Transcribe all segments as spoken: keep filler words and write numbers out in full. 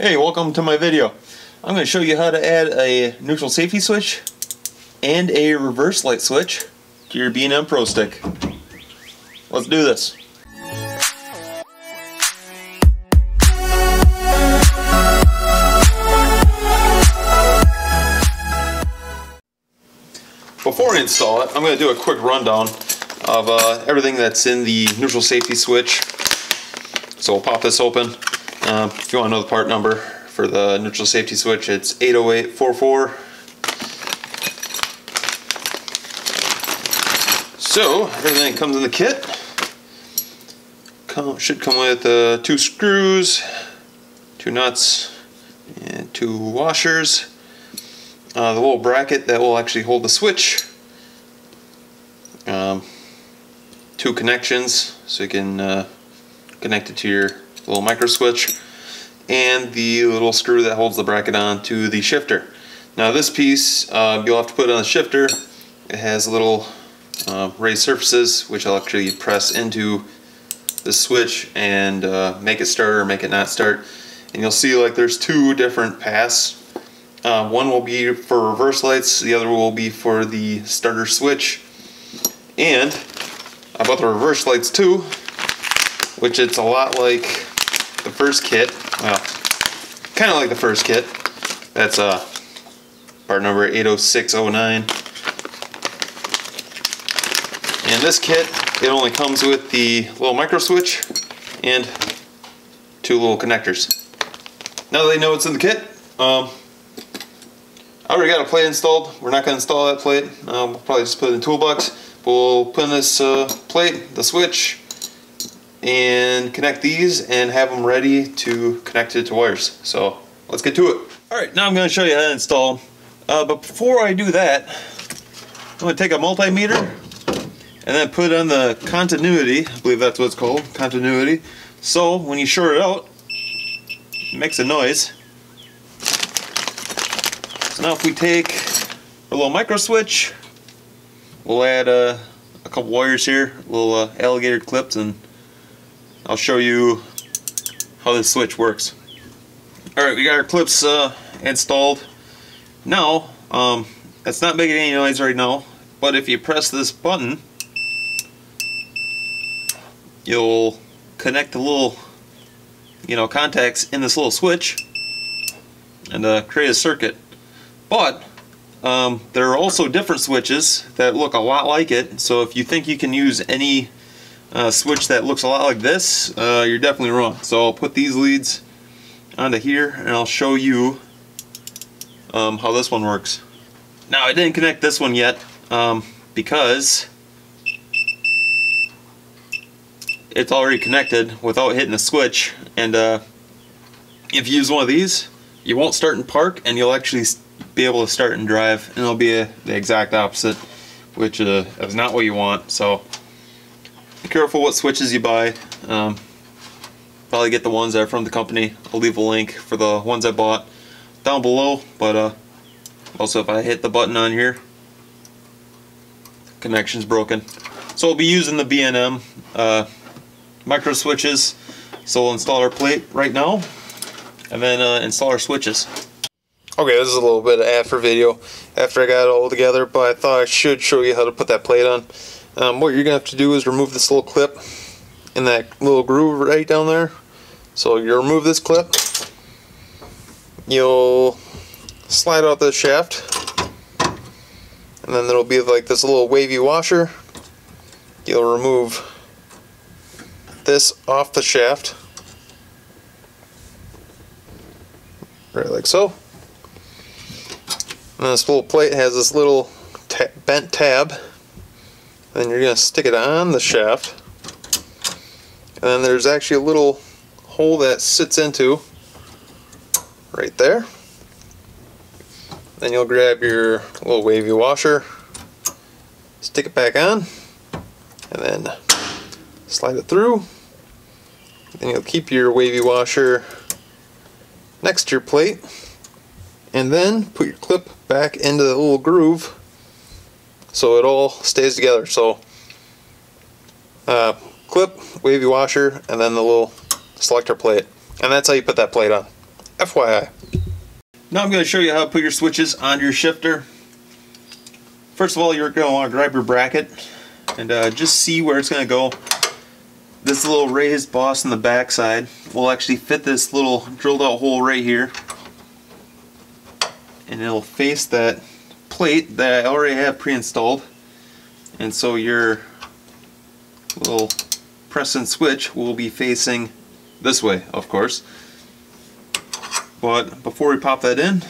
Hey, welcome to my video. I'm going to show you how to add a neutral safety switch and a reverse light switch to your B and M Pro stick. Let's do this. Before I install it, I'm going to do a quick rundown of uh, everything that's in the neutral safety switch. So we'll pop this open. Uh, if you want to know the part number for the neutral safety switch, it's eight oh eight forty-four. So everything that comes in the kit come, should come with uh, two screws, two nuts, and two washers. Uh, the little bracket that will actually hold the switch. Um, two connections, so you can uh, connect it to your little micro switch, and the little screw that holds the bracket on to the shifter. Now this piece uh, you'll have to put on the shifter. It has little uh, raised surfaces which I'll actually press into the switch and uh, make it start or make it not start. And you'll see like there's two different paths. Uh, one will be for reverse lights, the other will be for the starter switch. And I bought the reverse lights too, which it's a lot like the first kit, well, kind of like the first kit. That's uh, part number eight oh six oh nine. And this kit, it only comes with the little micro switch and two little connectors. Now that they know it's in the kit, um, I already got a plate installed. We're not going to install that plate. Um, we'll probably just put it in the toolbox. But we'll put in this uh, plate, the switch, and connect these and have them ready to connect it to wires. So let's get to it. Alright, now I'm going to show you how to install. Uh, but before I do that, I'm going to take a multimeter and then put on the continuity. I believe that's what it's called, continuity. So when you short it out, it makes a noise. So now if we take a little micro switch, we'll add uh, a couple wires here, little uh, alligator clips, and I'll show you how this switch works. Alright, we got our clips uh, installed. Now, um, it's not making any noise right now, but if you press this button, you'll connect the little, you know, contacts in this little switch and uh, create a circuit. But um, there are also different switches that look a lot like it, so if you think you can use any Uh, switch that looks a lot like this, uh, you're definitely wrong. So I'll put these leads onto here and I'll show you um, how this one works. Now I didn't connect this one yet um, because it's already connected without hitting a switch, and uh, if you use one of these you won't start and park, and you'll actually be able to start and drive, and it'll be a, the exact opposite, which uh, is not what you want. So be careful what switches you buy. Um, probably get the ones that are from the company. I'll leave a link for the ones I bought down below, but uh, also if I hit the button on here, connection's broken. So we'll be using the B and M uh, micro switches. So we'll install our plate right now and then uh, install our switches. Okay, this is a little bit of after video, after I got it all together, but I thought I should show you how to put that plate on. Um, what you're going to have to do is remove this little clip in that little groove right down there. So you remove this clip, you'll slide out the shaft, and then there'll be like this little wavy washer. You'll remove this off the shaft, right like so. And this little plate has this little ta bent tab. Then you're going to stick it on the shaft. And then there's actually a little hole that sits into right there. Then you'll grab your little wavy washer, stick it back on, and then slide it through. Then you'll keep your wavy washer next to your plate, and then put your clip back into the little groove so it all stays together. So uh, clip, wavy washer, and then the little selector plate, and that's how you put that plate on. F Y I. Now I'm going to show you how to put your switches on your shifter. First of all, you're going to want to grab your bracket and uh, just see where it's going to go. This little raised boss in the back side will actually fit this little drilled out hole right here, and it'll face that plate that I already have pre-installed, and so your little press and switch will be facing this way, of course. But before we pop that in,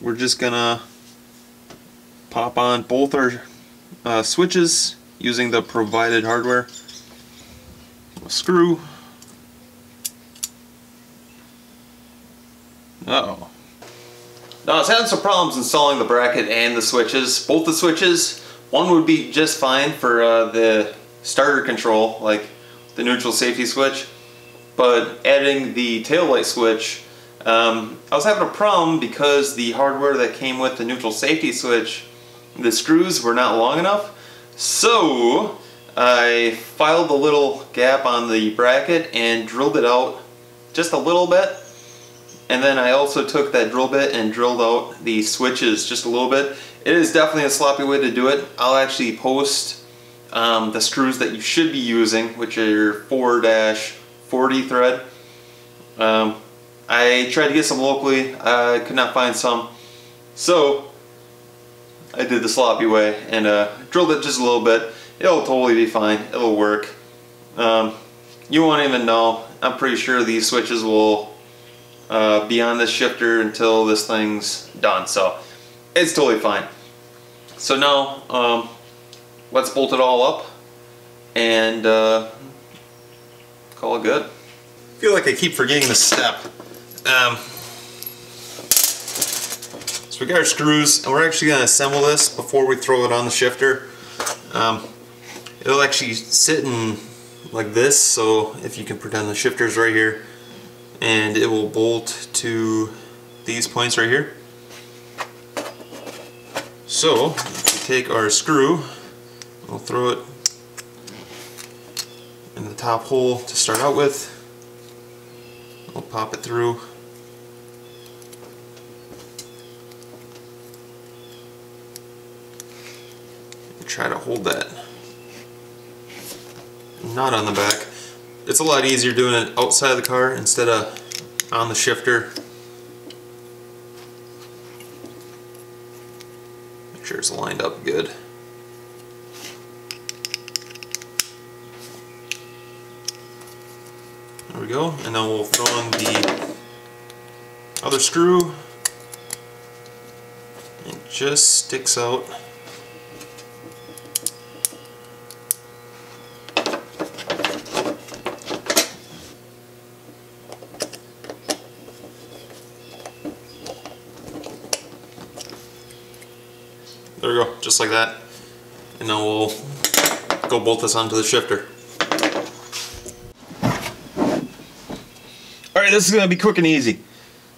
we're just gonna pop on both our uh, switches using the provided hardware. A screw. Uh-oh. Now I was having some problems installing the bracket and the switches. Both the switches, one would be just fine for uh, the starter control, like the neutral safety switch, but adding the taillight switch, um, I was having a problem because the hardware that came with the neutral safety switch, the screws were not long enough, so I filed the little gap on the bracket and drilled it out just a little bit, and then I also took that drill bit and drilled out the switches just a little bit. It is definitely a sloppy way to do it. I'll actually post um, the screws that you should be using, which are your four dash forty thread. Um, I tried to get some locally, I could not find some, so I did the sloppy way and uh, drilled it just a little bit. It'll totally be fine, it'll work. Um, you won't even know. I'm pretty sure these switches will uh, be on this shifter until this thing's done, so it's totally fine. So now um, let's bolt it all up and uh, call it good. I feel like I keep forgetting this step. Um, so we got our screws, and we're actually going to assemble this before we throw it on the shifter. Um, It'll actually sit in like this, so if you can pretend the shifter's right here, and it will bolt to these points right here. So we take our screw, we'll throw it in the top hole to start out with. We'll pop it through. Try to hold that not on the back. It's a lot easier doing it outside of the car instead of on the shifter. Make sure it's lined up good. There we go. And then we'll throw in the other screw. It just sticks out. There we go, just like that. And now we'll go bolt this onto the shifter. Alright, this is going to be quick and easy.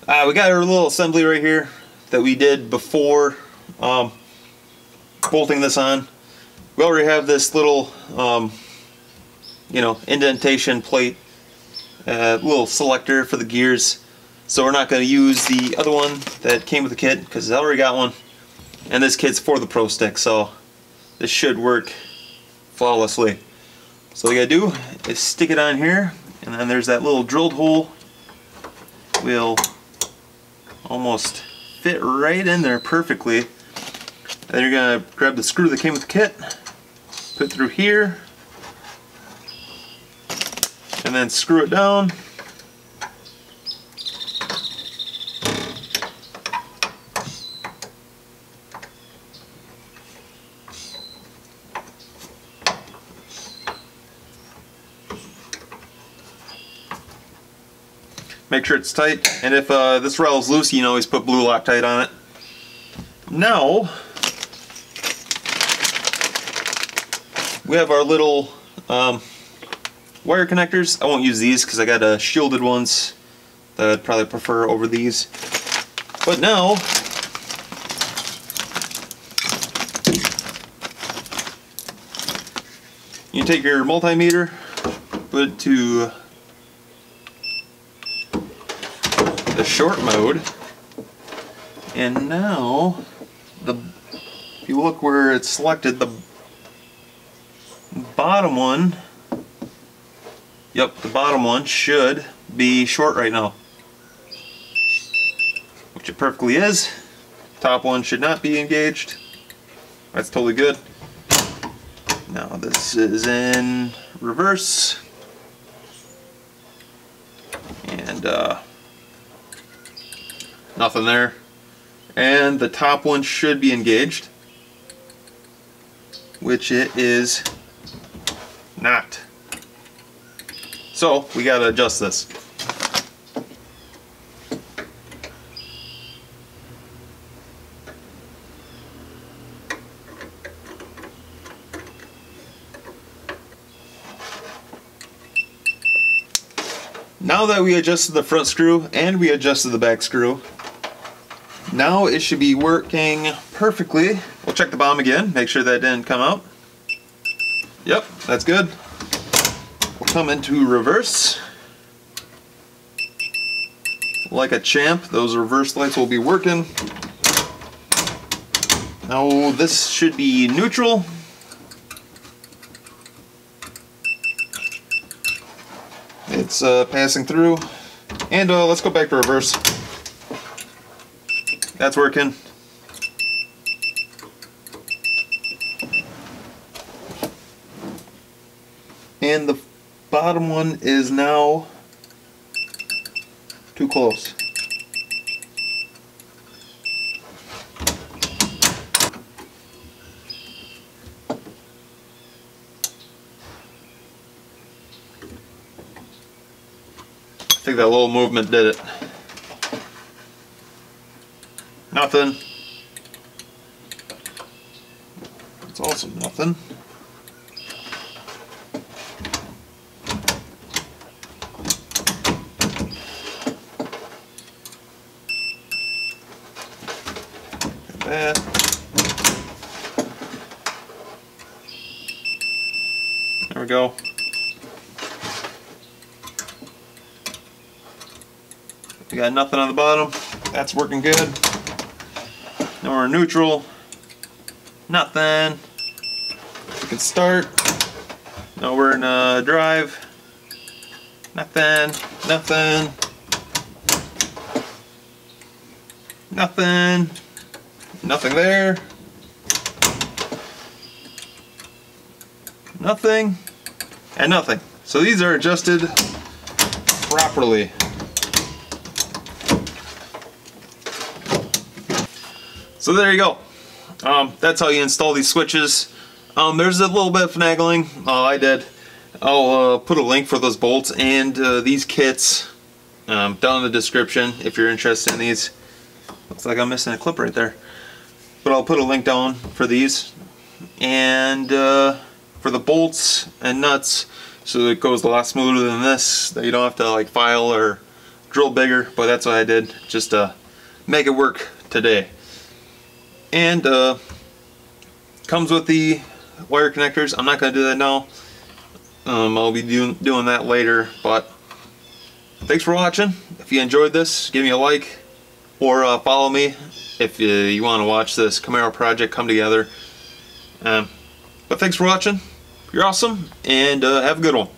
Uh, we got our little assembly right here that we did before um, bolting this on. We already have this little um, you know, indentation plate, uh, little selector for the gears. So we're not going to use the other one that came with the kit because I already got one. And this kit's for the Pro Stick, so this should work flawlessly. So all you gotta do is stick it on here, and then there's that little drilled hole. Will almost fit right in there perfectly. And then you're gonna grab the screw that came with the kit, put it through here, and then screw it down. Make sure it's tight, and if uh, this rattle's loose, you can always put blue Loctite on it. Now, we have our little um, wire connectors. I won't use these because I got uh, shielded ones that I'd probably prefer over these. But now, you take your multimeter, put it to the short mode. And now, the if you look where it's selected, the bottom one, yep, the bottom one should be short right now, which it perfectly is. Top one should not be engaged. That's totally good. Now this is in reverse. And uh, nothing there. And the top one should be engaged, which it is not. So we gotta adjust this. Now that we adjusted the front screw and we adjusted the back screw, now it should be working perfectly. We'll check the bottom again, make sure that didn't come out. Yep, that's good. We'll come into reverse. Like a champ, those reverse lights will be working. Now this should be neutral. It's uh, passing through, and uh, let's go back to reverse. That's working. And the bottom one is now too close. I think that little movement did it. Nothing. It's also nothing. Look at that. There we go. We got nothing on the bottom. That's working good. Now we're neutral. Nothing. We can start. Now we're in a drive. Nothing. Nothing. Nothing. Nothing there. Nothing. And nothing. So these are adjusted properly. So there you go. Um, that's how you install these switches. Um, there's a little bit of finagling. Uh, I did. I'll uh, put a link for those bolts and uh, these kits um, down in the description if you're interested in these. Looks like I'm missing a clip right there. But I'll put a link down for these. And uh, for the bolts and nuts, so it goes a lot smoother than this. You don't have to like file or drill bigger, but that's what I did just to make it work today. And uh, comes with the wire connectors. I'm not going to do that now. Um, I'll be do doing that later. But thanks for watching. If you enjoyed this, give me a like or uh, follow me if you, you want to watch this Camaro project come together. Um, but thanks for watching. You're awesome, and uh, have a good one.